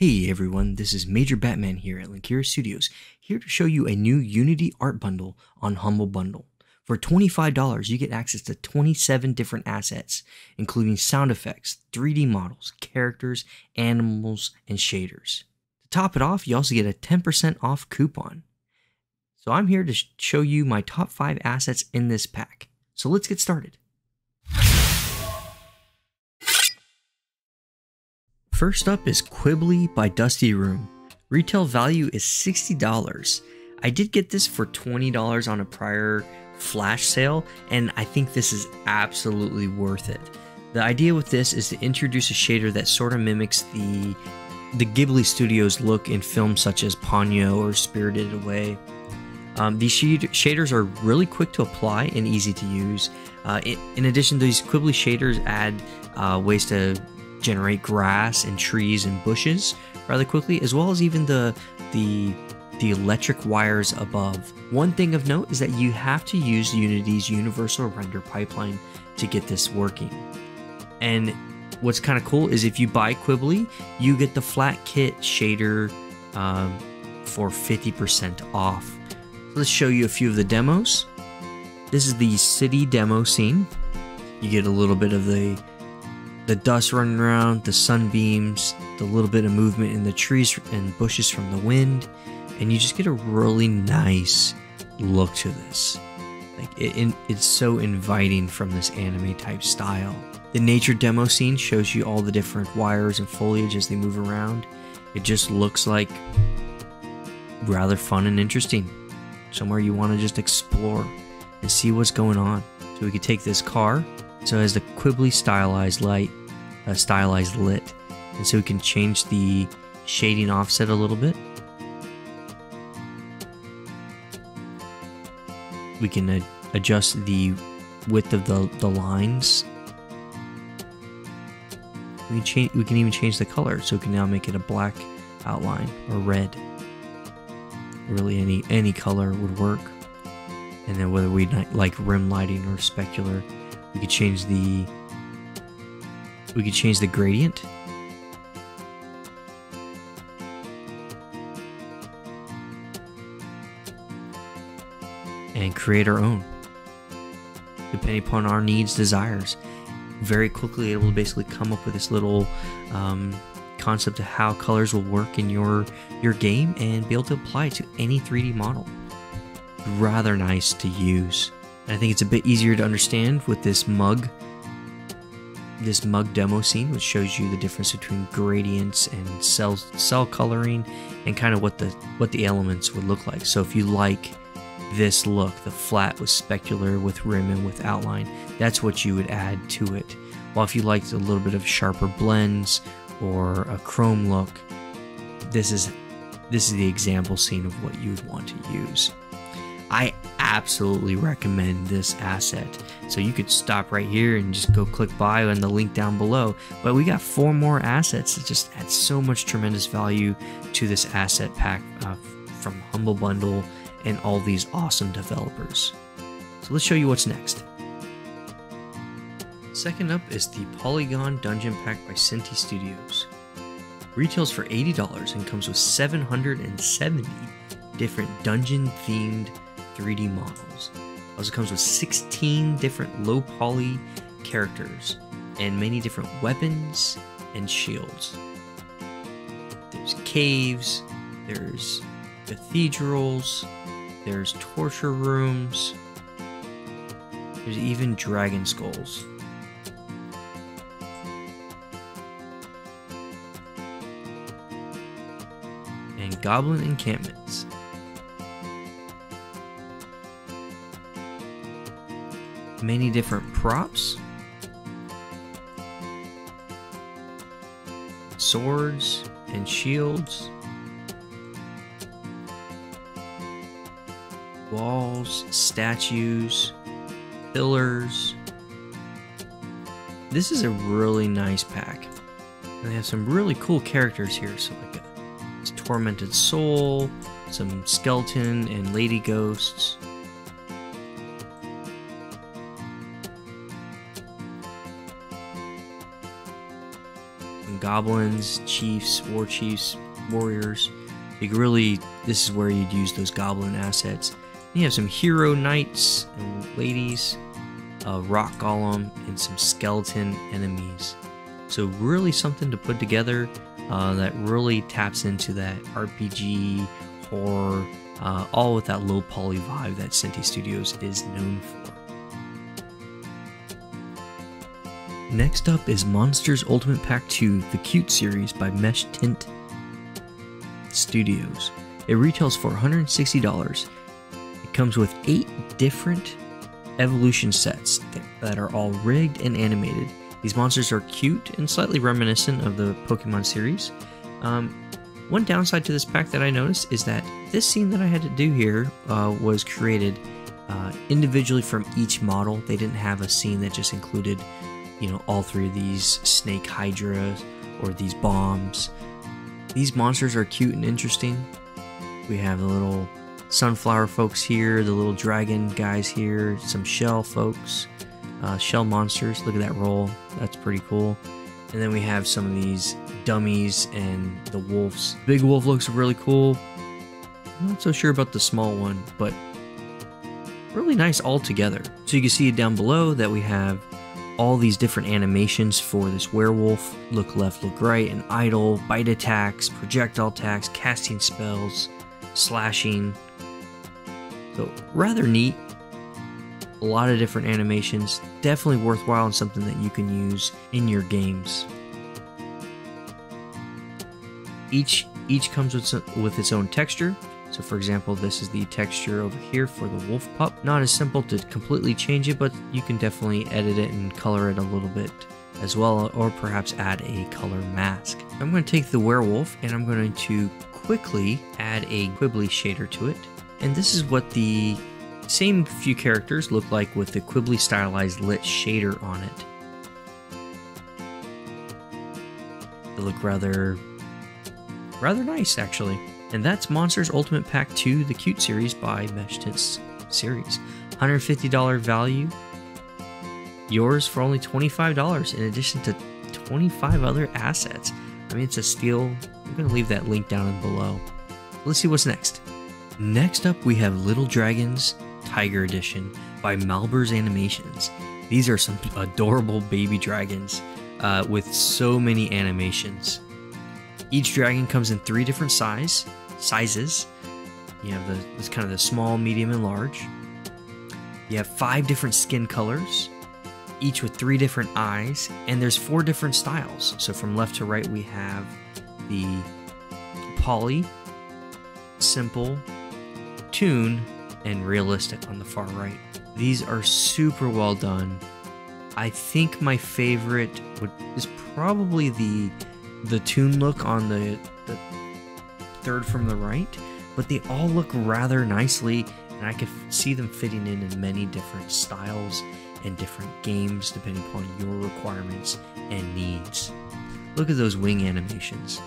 Hey everyone, this is Major Batman here at Linkira Studios, here to show you a new Unity art bundle on Humble Bundle. For $25, you get access to 27 different assets, including sound effects, 3D models, characters, animals, and shaders. To top it off, you also get a 10% off coupon. So I'm here to show you my top 5 assets in this pack. So let's get started. First up is Quibli by Dusty Room. Retail value is $60. I did get this for $20 on a prior flash sale, and I think this is absolutely worth it. The idea with this is to introduce a shader that sort of mimics the Ghibli Studios look in films such as Ponyo or Spirited Away. These shaders are really quick to apply and easy to use. In addition, these Quibli shaders add ways to generate grass and trees and bushes rather quickly, as well as even the electric wires above. One thing of note is that you have to use Unity's universal render pipeline to get this working. And what's kind of cool is if you buy Quibli, you get the flat kit shader for 50% off. Let's show you a few of the demos. This is the city demo scene. You get a little bit of the dust running around, the sunbeams, the little bit of movement in the trees and bushes from the wind, and you just get a really nice look to this. Like it's so inviting from this anime type style. The nature demo scene shows you all the different wires and foliage as they move around. It just looks like rather fun and interesting. Somewhere you want to just explore and see what's going on. So we could take this car. So it has the Quibli stylized lit, and so we can change the shading offset a little bit. We can adjust the width of the lines. We can even change the color, so we can now make it a black outline or red. Really, any color would work. And then whether we like rim lighting or specular. We could change the gradient. And create our own, depending upon our needs, desires. Very quickly able to basically come up with this little concept of how colors will work in your game and be able to apply it to any 3D model. Rather nice to use. I think it's a bit easier to understand with this mug demo scene, which shows you the difference between gradients and cell coloring and kind of what the elements would look like. So if you like this look, the flat with specular, with rim and with outline, that's what you would add to it. While if you liked a little bit of sharper blends or a chrome look, this is the example scene of what you would want to use. I absolutely recommend this asset. So you could stop right here and just go click buy on the link down below. But we got 4 more assets that just add so much tremendous value to this asset pack from Humble Bundle and all these awesome developers. So let's show you what's next. Second up is the Polygon Dungeon Pack by Synty Studios. Retails for $80 and comes with 770 different dungeon-themed 3D models. Also comes with 16 different low poly characters and many different weapons and shields. There's caves, there's cathedrals, there's torture rooms, there's even dragon skulls. And goblin encampments. Many different props, swords and shields, walls, statues, pillars. This is a really nice pack. And they have some really cool characters here, so like a tormented soul, some skeleton and lady ghosts. goblins, chiefs, war chiefs, warriors. Like really, this is where you'd use those goblin assets. You have some hero knights and ladies, a rock golem, and some skeleton enemies. So really something to put together that really taps into that RPG, horror, all with that low poly vibe that Synty Studios is known for. Next up is Monsters Ultimate Pack 2, the Cute Series by Meshtint Studios. It retails for $160. It comes with 8 different evolution sets that are all rigged and animated. These monsters are cute and slightly reminiscent of the Pokemon series. One downside to this pack that I noticed is that this scene that I had to do here was created individually from each model. They didn't have a scene that just included, you know, all three of these snake hydras or these bombs. These monsters are cute and interesting. We have the little sunflower folks here, the little dragon guys here, some shell folks, shell monsters. Look at that roll, that's pretty cool. And then we have some of these dummies and the wolves. Big wolf looks really cool. I'm not so sure about the small one, but really nice all together. So you can see down below that we have all these different animations for this werewolf. Look left, look right, and idle, bite attacks, projectile attacks, casting spells, slashing. So rather neat. A lot of different animations. Definitely worthwhile and something that you can use in your games. Each comes with its own texture. So for example, this is the texture over here for the wolf pup. Not as simple to completely change it, but you can definitely edit it and color it a little bit as well, or perhaps add a color mask. I'm going to take the werewolf and I'm going to quickly add a Quibli shader to it. And this is what the same few characters look like with the Quibli stylized lit shader on it. They look rather nice actually. And that's Monsters Ultimate Pack 2, the Cute Series by Meshtint Series. $150 value. Yours for only $25 in addition to 25 other assets. I mean, it's a steal. I'm going to leave that link down below. Let's see what's next. Next up, we have Little Dragons Tiger Edition by Malbers Animations. These are some adorable baby dragons with so many animations. Each dragon comes in 3 different sizes. You have this kind of the small, medium, and large. You have 5 different skin colors, each with 3 different eyes, and there's 4 different styles. So from left to right, we have the poly, simple, toon, and realistic on the far right. These are super well done. I think my favorite is probably the toon look on the third from the right, but they all look rather nicely, and I could see them fitting in many different styles and different games depending upon your requirements and needs. Look at those wing animations.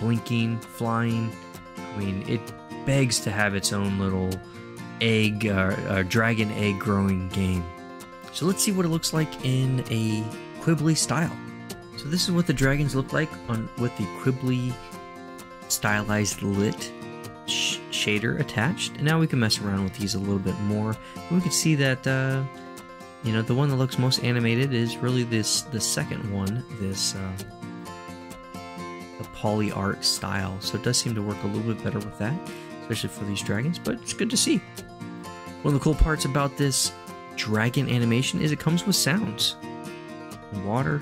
Blinking, flying. I mean, it begs to have its own little egg, dragon egg growing game. So let's see what it looks like in a Quibli style. So this is what the dragons look like with the Quibli stylized lit shader attached. And now we can mess around with these a little bit more. And we can see that you know, the one that looks most animated is really the second one, this the poly art style. So it does seem to work a little bit better with that, especially for these dragons. But it's good to see. One of the cool parts about this dragon animation is it comes with sounds, and water,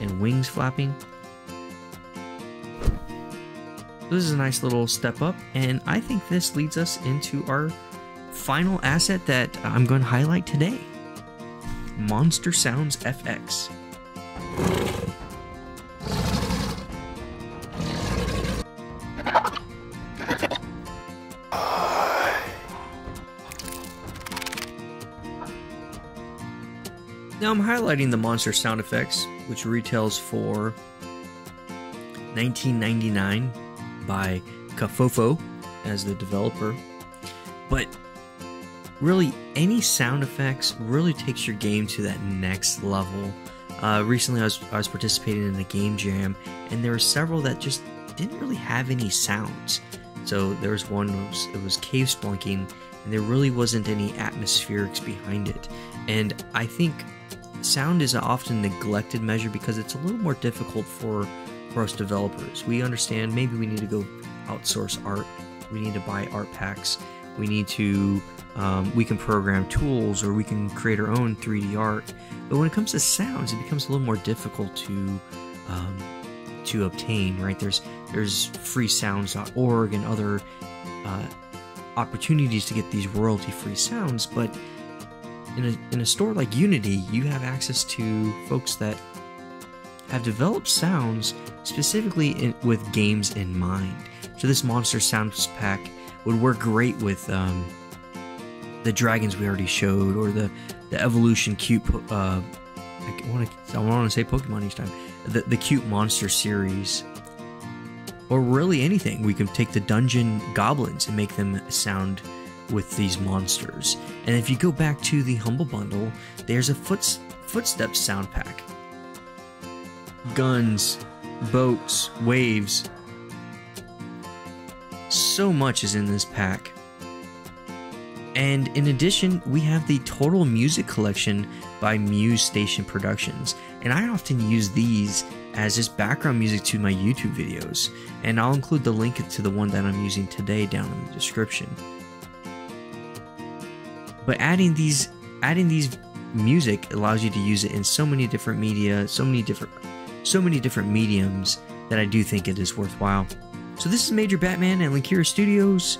and wings flapping. This is a nice little step up, and I think this leads us into our final asset that I'm going to highlight today. Monster Sounds FX. Now I'm highlighting the Monster Sound Effects, which retails for $19.99 by Kafofo as the developer. But really any sound effects really takes your game to that next level. Recently I was participating in a game jam, and there were several that just didn't really have any sounds. So there was one, it was cave spelunking, and there really wasn't any atmospherics behind it. And I think sound is an often neglected measure because it's a little more difficult for us developers. We understand maybe we need to go outsource art, we need to buy art packs, we need to, we can program tools, or we can create our own 3D art. But when it comes to sounds, it becomes a little more difficult to obtain, right? There's freesounds.org and other opportunities to get these royalty-free sounds, but in a store like Unity, you have access to folks that have developed sounds specifically with games in mind. So this Monster Sounds Pack would work great with the dragons we already showed, or the evolution cute. I want to say Pokemon each time. The cute monster series, or really anything. We can take the dungeon goblins and make them sound with these monsters. And if you go back to the Humble Bundle, there's a footsteps sound pack. Guns, boats, waves. So much is in this pack. And in addition, we have the Total Music Collection by Muz Station Productions. And I often use these as just background music to my YouTube videos. And I'll include the link to the one that I'm using today down in the description. But adding these music allows you to use it in so many different media, so many different mediums, that I do think it is worthwhile. So this is Major Batman and Linkira Studios.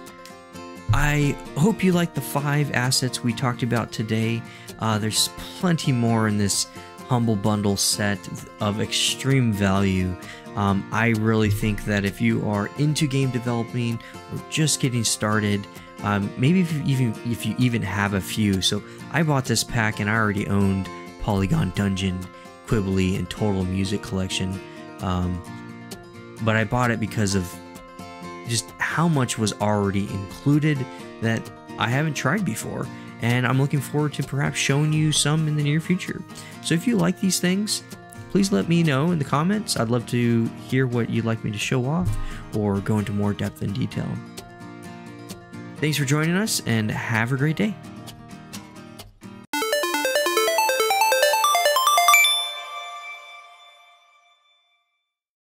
I hope you like the 5 assets we talked about today. There's plenty more in this Humble Bundle set of extreme value. I really think that if you are into game developing or just getting started, maybe if you even have a few. So I bought this pack and I already owned Polygon Dungeon, Quibli, and Total Music Collection. But I bought it because of just how much was already included that I haven't tried before. And I'm looking forward to perhaps showing you some in the near future. So if you like these things, please let me know in the comments. I'd love to hear what you'd like me to show off or go into more depth and detail. Thanks for joining us, and have a great day.